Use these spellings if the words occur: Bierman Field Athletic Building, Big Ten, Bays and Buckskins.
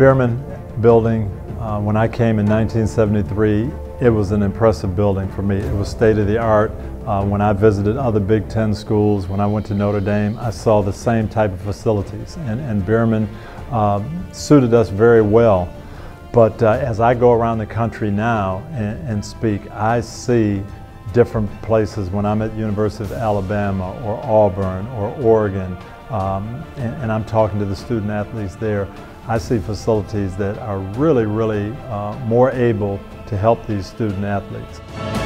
Bierman Building, when I came in 1973, it was an impressive building for me. It was state-of-the-art. When I visited other Big Ten schools, when I went to Notre Dame, I saw the same type of facilities, and Bierman suited us very well. But as I go around the country now and speak, I see different places when I'm at the University of Alabama or Auburn or Oregon, and I'm talking to the student athletes there. I see facilities that are really, really more able to help these student athletes.